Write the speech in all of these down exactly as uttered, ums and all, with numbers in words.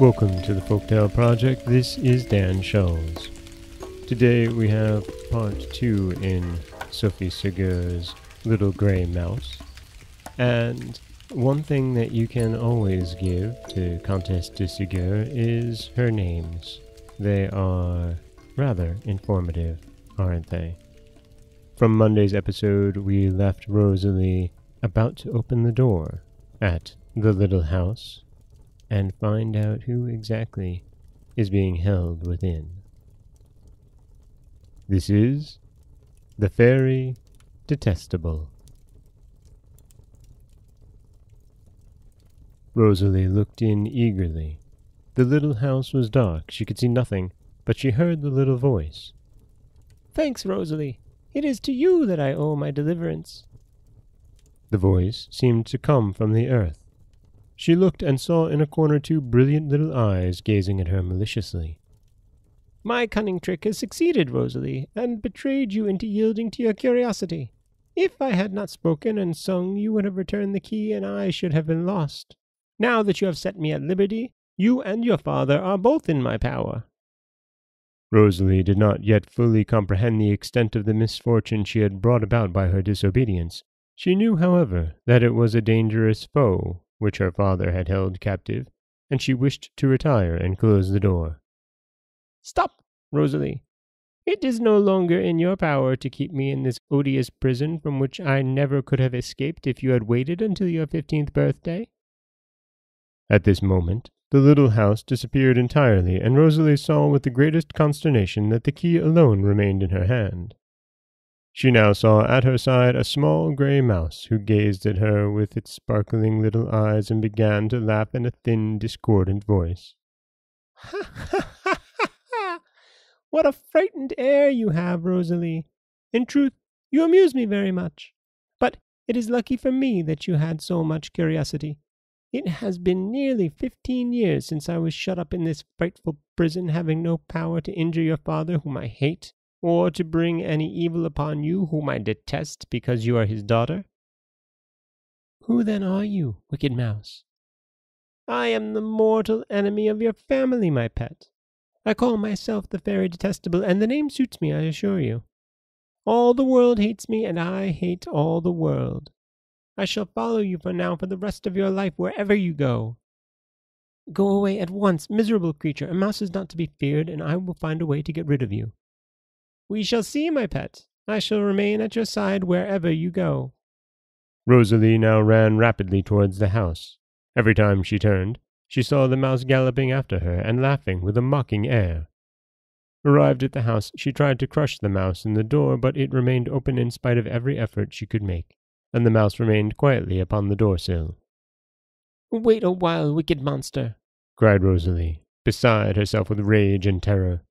Welcome to the Folktale Project. This is Dan Scholes. Today we have part two in Sophie Segur's Little Grey Mouse. And one thing that you can always give to Comtesse de Ségur is her names. They are rather informative, aren't they? From Monday's episode, we left Rosalie about to open the door at the little house and find out who exactly is being held within. This is the Fairy Detestable. Rosalie looked in eagerly. The little house was dark. She could see nothing, but she heard the little voice. "Thanks, Rosalie. It is to you that I owe my deliverance." The voice seemed to come from the earth. She looked and saw in a corner two brilliant little eyes gazing at her maliciously. "My cunning trick has succeeded, Rosalie, and betrayed you into yielding to your curiosity. If I had not spoken and sung, you would have returned the key, and I should have been lost. Now that you have set me at liberty, you and your father are both in my power." Rosalie did not yet fully comprehend the extent of the misfortune she had brought about by her disobedience. She knew, however, that it was a dangerous foe which her father had held captive, and she wished to retire and close the door. "Stop, Rosalie. It is no longer in your power to keep me in this odious prison from which I never could have escaped if you had waited until your fifteenth birthday." At this moment, the little house disappeared entirely, and Rosalie saw with the greatest consternation that the key alone remained in her hand. She now saw at her side a small grey mouse who gazed at her with its sparkling little eyes and began to laugh in a thin, discordant voice. "Ha, ha, ha, ha, ha! What a frightened air you have, Rosalie! In truth, you amuse me very much. But it is lucky for me that you had so much curiosity. It has been nearly fifteen years since I was shut up in this frightful prison, having no power to injure your father, whom I hate, or to bring any evil upon you, whom I detest, because you are his daughter." "Who then are you, wicked mouse?" "I am the mortal enemy of your family, my pet. I call myself the Fairy Detestable, and the name suits me, I assure you. All the world hates me, and I hate all the world. I shall follow you for now for the rest of your life, wherever you go." "Go away at once, miserable creature. A mouse is not to be feared, and I will find a way to get rid of you." "We shall see, my pet. I shall remain at your side wherever you go." Rosalie now ran rapidly towards the house. Every time she turned, she saw the mouse galloping after her and laughing with a mocking air. Arrived at the house, she tried to crush the mouse in the door, but it remained open in spite of every effort she could make, and the mouse remained quietly upon the doorsill. "Wait a while, wicked monster!" cried Rosalie, beside herself with rage and terror.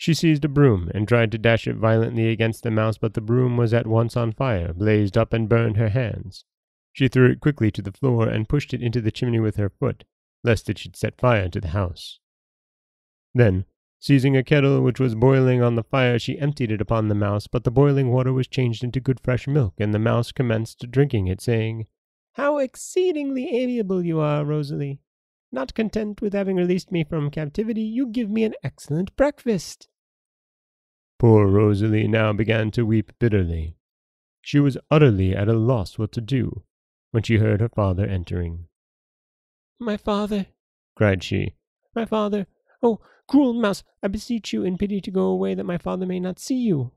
She seized a broom and tried to dash it violently against the mouse, but the broom was at once on fire, blazed up, and burned her hands. She threw it quickly to the floor and pushed it into the chimney with her foot, lest it should set fire to the house. Then, seizing a kettle which was boiling on the fire, she emptied it upon the mouse, but the boiling water was changed into good fresh milk, and the mouse commenced drinking it, saying, "How exceedingly amiable you are, Rosalie! Not content with having released me from captivity, you give me an excellent breakfast." Poor Rosalie now began to weep bitterly. She was utterly at a loss what to do when she heard her father entering. "My father," cried she, "my father! Oh, cruel mouse, I beseech you in pity to go away that my father may not see you."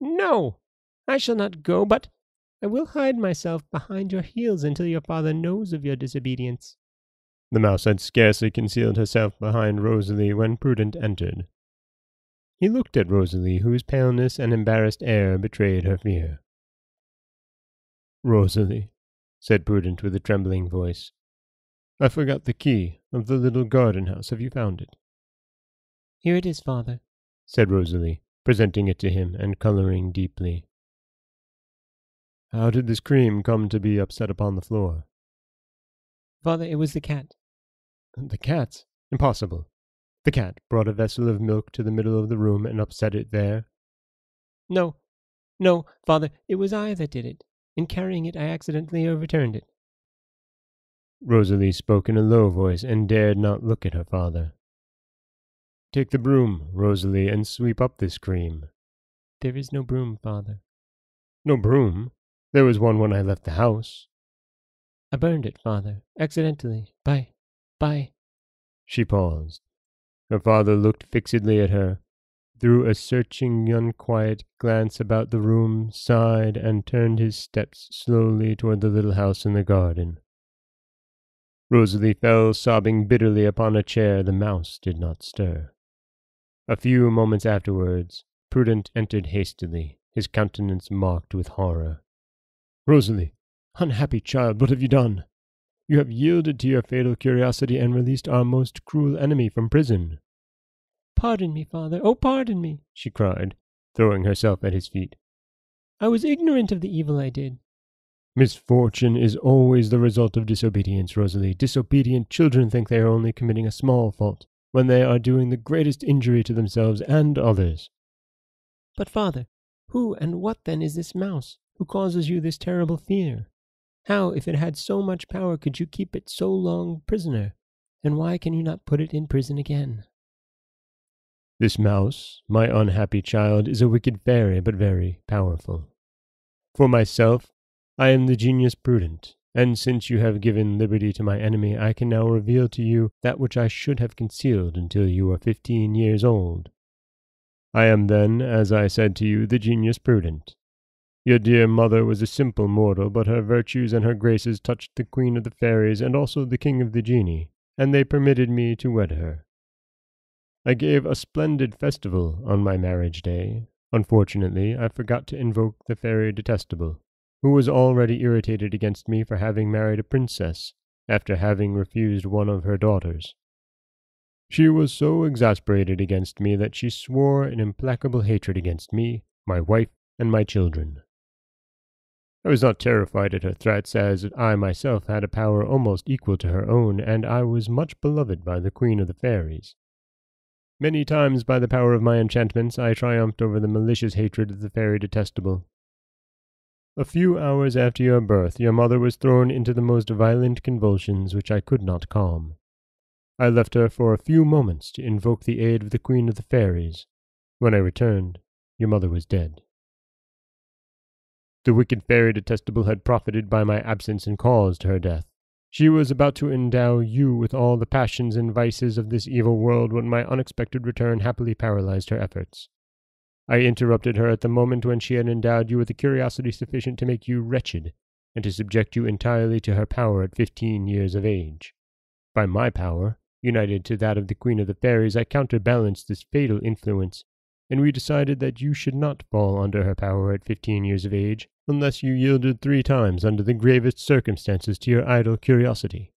"No, I shall not go, but I will hide myself behind your heels until your father knows of your disobedience." The mouse had scarcely concealed herself behind Rosalie when Prudent entered. He looked at Rosalie, whose paleness and embarrassed air betrayed her fear. "Rosalie," said Prudent with a trembling voice, "I forgot the key of the little garden house. Have you found it?" "Here it is, father," said Rosalie, presenting it to him and colouring deeply. "How did this cream come to be upset upon the floor?" "Father, it was the cat." "The cat? Impossible. The cat brought a vessel of milk to the middle of the room and upset it there?" "No, no, father, it was I that did it. In carrying it, I accidentally overturned it." Rosalie spoke in a low voice and dared not look at her father. "Take the broom, Rosalie, and sweep up this cream." "There is no broom, father." "No broom? There was one when I left the house." "I burned it, father, accidentally, by, by—" She paused. Her father looked fixedly at her, threw a searching, unquiet glance about the room, sighed, and turned his steps slowly toward the little house in the garden. Rosalie fell sobbing bitterly upon a chair. The mouse did not stir. A few moments afterwards, Prudent entered hastily, his countenance marked with horror. "Rosalie, unhappy child, what have you done? You have yielded to your fatal curiosity and released our most cruel enemy from prison." "Pardon me, father, oh, pardon me," she cried, throwing herself at his feet. "I was ignorant of the evil I did." "Misfortune is always the result of disobedience, Rosalie. Disobedient children think they are only committing a small fault, when they are doing the greatest injury to themselves and others." "But, father, who and what then is this mouse, who causes you this terrible fear? How, if it had so much power, could you keep it so long prisoner? And why can you not put it in prison again?" "This mouse, my unhappy child, is a wicked fairy, but very powerful. For myself, I am the Genius Prudent, and since you have given liberty to my enemy, I can now reveal to you that which I should have concealed until you are fifteen years old. I am then, as I said to you, the Genius Prudent. Your dear mother was a simple mortal, but her virtues and her graces touched the Queen of the Fairies and also the King of the Genii, and they permitted me to wed her. I gave a splendid festival on my marriage day. Unfortunately, I forgot to invoke the Fairy Detestable, who was already irritated against me for having married a princess, after having refused one of her daughters. She was so exasperated against me that she swore an implacable hatred against me, my wife, and my children. I was not terrified at her threats, as I myself had a power almost equal to her own, and I was much beloved by the Queen of the Fairies. Many times, by the power of my enchantments, I triumphed over the malicious hatred of the Fairy Detestable. A few hours after your birth, your mother was thrown into the most violent convulsions, which I could not calm. I left her for a few moments to invoke the aid of the Queen of the Fairies. When I returned, your mother was dead. The wicked Fairy Detestable had profited by my absence and caused her death. She was about to endow you with all the passions and vices of this evil world when my unexpected return happily paralyzed her efforts. I interrupted her at the moment when she had endowed you with a curiosity sufficient to make you wretched, and to subject you entirely to her power at fifteen years of age. By my power, united to that of the Queen of the Fairies, I counterbalanced this fatal influence, and we decided that you should not fall under her power at fifteen years of age, unless you yielded three times under the gravest circumstances to your idle curiosity.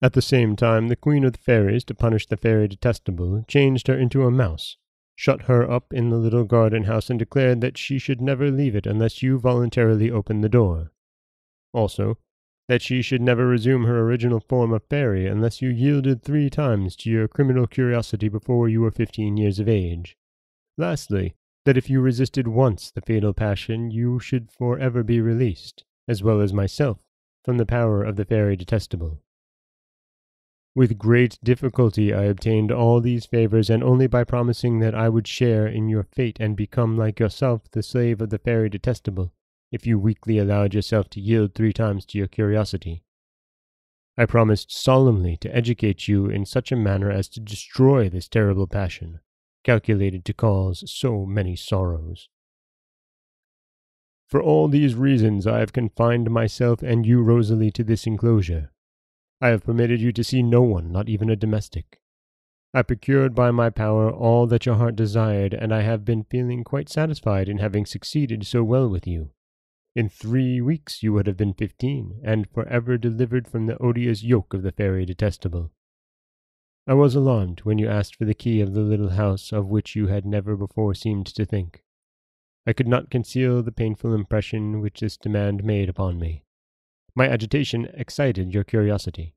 At the same time, the Queen of the Fairies, to punish the Fairy Detestable, changed her into a mouse, shut her up in the little garden house, and declared that she should never leave it unless you voluntarily opened the door. Also, that she should never resume her original form of fairy unless you yielded three times to your criminal curiosity before you were fifteen years of age. Lastly, that if you resisted once the fatal passion, you should forever be released, as well as myself, from the power of the Fairy Detestable. With great difficulty I obtained all these favors, and only by promising that I would share in your fate and become, like yourself, the slave of the Fairy Detestable, if you weakly allowed yourself to yield three times to your curiosity. I promised solemnly to educate you in such a manner as to destroy this terrible passion, calculated to cause so many sorrows. For all these reasons I have confined myself and you, Rosalie, to this enclosure. I have permitted you to see no one, not even a domestic. I procured by my power all that your heart desired, and I have been feeling quite satisfied in having succeeded so well with you. In three weeks you would have been fifteen, and forever delivered from the odious yoke of the Fairy Detestable. I was alarmed when you asked for the key of the little house of which you had never before seemed to think. I could not conceal the painful impression which this demand made upon me. My agitation excited your curiosity.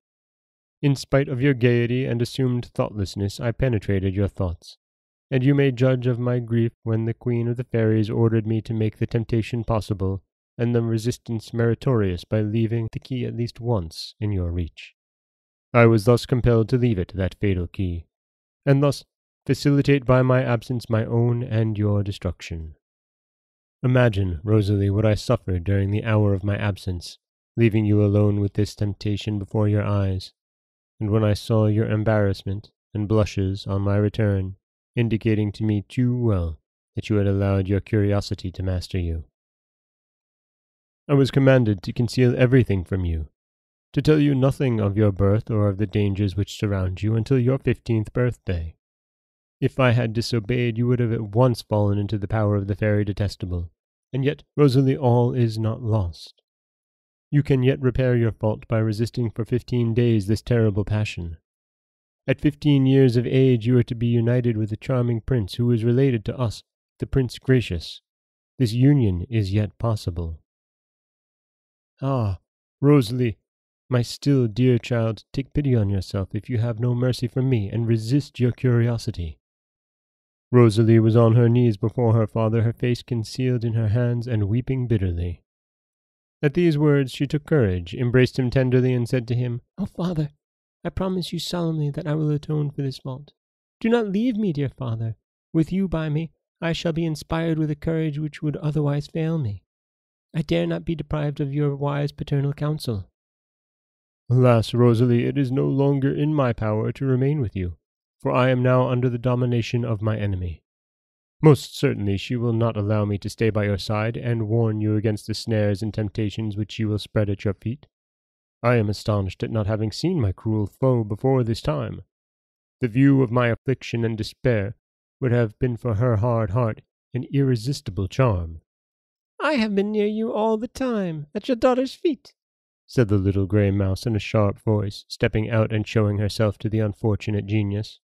In spite of your gaiety and assumed thoughtlessness, I penetrated your thoughts, and you may judge of my grief when the Queen of the Fairies ordered me to make the temptation possible and the resistance meritorious by leaving the key at least once in your reach. I was thus compelled to leave it that fatal key, and thus facilitate by my absence my own and your destruction. Imagine, Rosalie, what I suffered during the hour of my absence, leaving you alone with this temptation before your eyes, and when I saw your embarrassment and blushes on my return, indicating to me too well that you had allowed your curiosity to master you. I was commanded to conceal everything from you, to tell you nothing of your birth or of the dangers which surround you until your fifteenth birthday. If I had disobeyed, you would have at once fallen into the power of the Fairy Detestable, and yet, Rosalie, all is not lost. You can yet repair your fault by resisting for fifteen days this terrible passion. At fifteen years of age you are to be united with a charming prince who is related to us, the Prince Gracious. This union is yet possible. Ah, Rosalie, my still dear child, take pity on yourself if you have no mercy for me, and resist your curiosity. Rosalie was on her knees before her father, her face concealed in her hands, and weeping bitterly. At these words she took courage, embraced him tenderly, and said to him, "Oh, father, I promise you solemnly that I will atone for this fault. Do not leave me, dear father. With you by me, I shall be inspired with a courage which would otherwise fail me. I dare not be deprived of your wise paternal counsel." "Alas, Rosalie, it is no longer in my power to remain with you, for I am now under the domination of my enemy. Most certainly she will not allow me to stay by your side and warn you against the snares and temptations which she will spread at your feet. I am astonished at not having seen my cruel foe before this time. The view of my affliction and despair would have been for her hard heart an irresistible charm." "I have been near you all the time, at your daughter's feet," said the Little Grey Mouse in a sharp voice, stepping out and showing herself to the unfortunate Genius.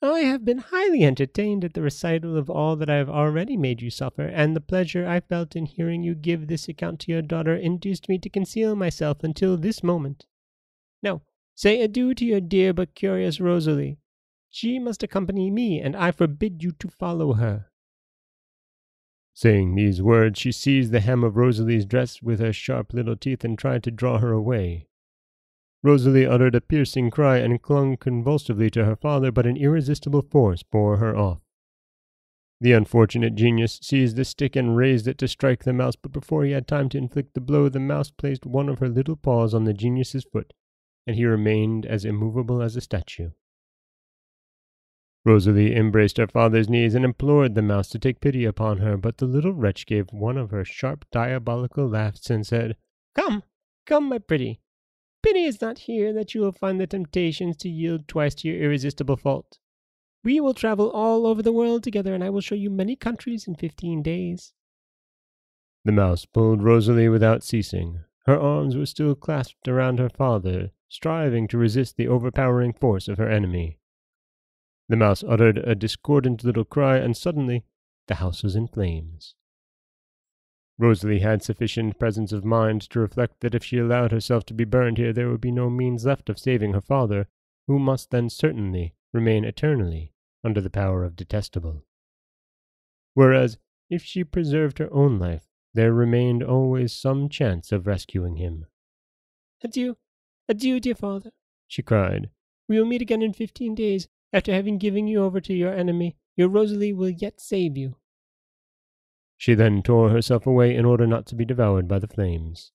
"I have been highly entertained at the recital of all that I have already made you suffer, and the pleasure I felt in hearing you give this account to your daughter induced me to conceal myself until this moment. Now, say adieu to your dear but curious Rosalie. She must accompany me, and I forbid you to follow her." Saying these words, she seized the hem of Rosalie's dress with her sharp little teeth and tried to draw her away. Rosalie uttered a piercing cry and clung convulsively to her father, but an irresistible force bore her off. The unfortunate Genius seized a stick and raised it to strike the mouse, but before he had time to inflict the blow, the mouse placed one of her little paws on the Genius's foot, and he remained as immovable as a statue. Rosalie embraced her father's knees and implored the mouse to take pity upon her, but the little wretch gave one of her sharp diabolical laughs and said, "Come, come, my pretty. Pity is not here that you will find the temptations to yield twice to your irresistible fault. We will travel all over the world together, and I will show you many countries in fifteen days." The mouse pulled Rosalie without ceasing. Her arms were still clasped around her father, striving to resist the overpowering force of her enemy. The mouse uttered a discordant little cry, and suddenly the house was in flames. Rosalie had sufficient presence of mind to reflect that if she allowed herself to be burned here, there would be no means left of saving her father, who must then certainly remain eternally under the power of Detestable. Whereas, if she preserved her own life, there remained always some chance of rescuing him. "Adieu, adieu, dear father," she cried. "We will meet again in fifteen days. After having given you over to your enemy, your Rosalie will yet save you." She then tore herself away in order not to be devoured by the flames.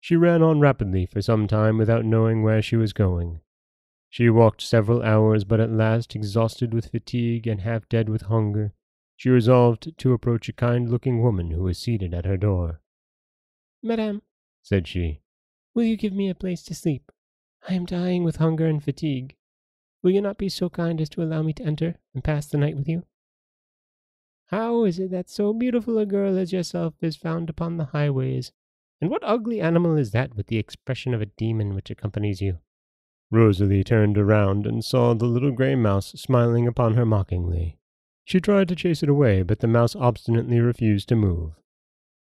She ran on rapidly for some time without knowing where she was going. She walked several hours, but at last, exhausted with fatigue and half dead with hunger, she resolved to approach a kind-looking woman who was seated at her door. "Madame," said she, "will you give me a place to sleep? I am dying with hunger and fatigue. Will you not be so kind as to allow me to enter and pass the night with you? How is it that so beautiful a girl as yourself is found upon the highways, and what ugly animal is that with the expression of a demon which accompanies you?" Rosalie turned around and saw the Little Grey Mouse smiling upon her mockingly. She tried to chase it away, but the mouse obstinately refused to move.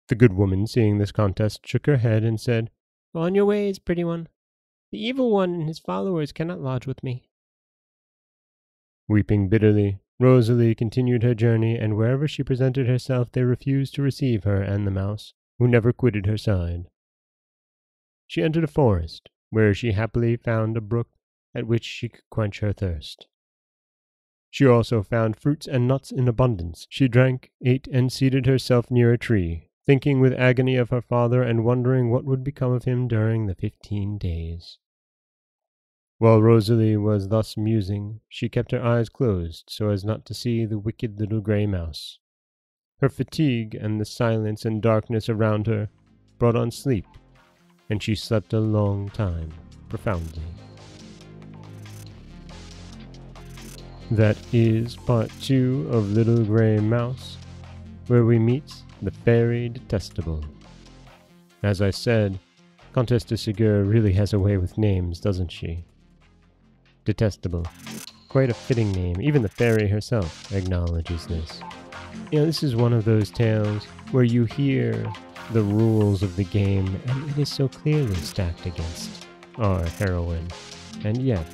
The good woman, seeing this contest, shook her head and said, "Go on your ways, pretty one. The evil one and his followers cannot lodge with me." Weeping bitterly, Rosalie continued her journey, and wherever she presented herself they refused to receive her and the mouse, who never quitted her side. She entered a forest, where she happily found a brook at which she could quench her thirst. She also found fruits and nuts in abundance. She drank, ate, and seated herself near a tree, thinking with agony of her father and wondering what would become of him during the fifteen days. While Rosalie was thus musing, she kept her eyes closed so as not to see the wicked little grey mouse. Her fatigue and the silence and darkness around her brought on sleep, and she slept a long time, profoundly. That is part two of Little Grey Mouse, where we meet the Fairy Detestable. As I said, Comtesse de Ségur really has a way with names, doesn't she? Detestable. Quite a fitting name. Even the fairy herself acknowledges this. You know, this is one of those tales where you hear the rules of the game, and it is so clearly stacked against our heroine, and yet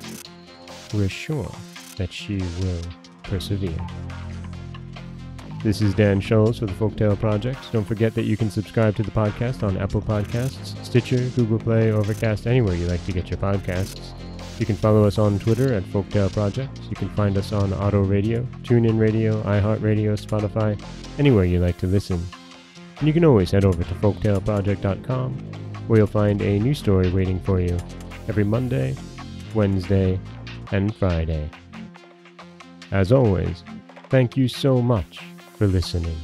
we're sure that she will persevere. This is Dan Scholes for the Folktale Project. Don't forget that you can subscribe to the podcast on Apple Podcasts, Stitcher, Google Play, Overcast, anywhere you like to get your podcasts. You can follow us on Twitter at Folktale Project. You can find us on Auto Radio, TuneIn Radio, iHeartRadio, Spotify, anywhere you like to listen. And you can always head over to folktale project dot com, where you'll find a new story waiting for you every Monday, Wednesday, and Friday. As always, thank you so much for listening.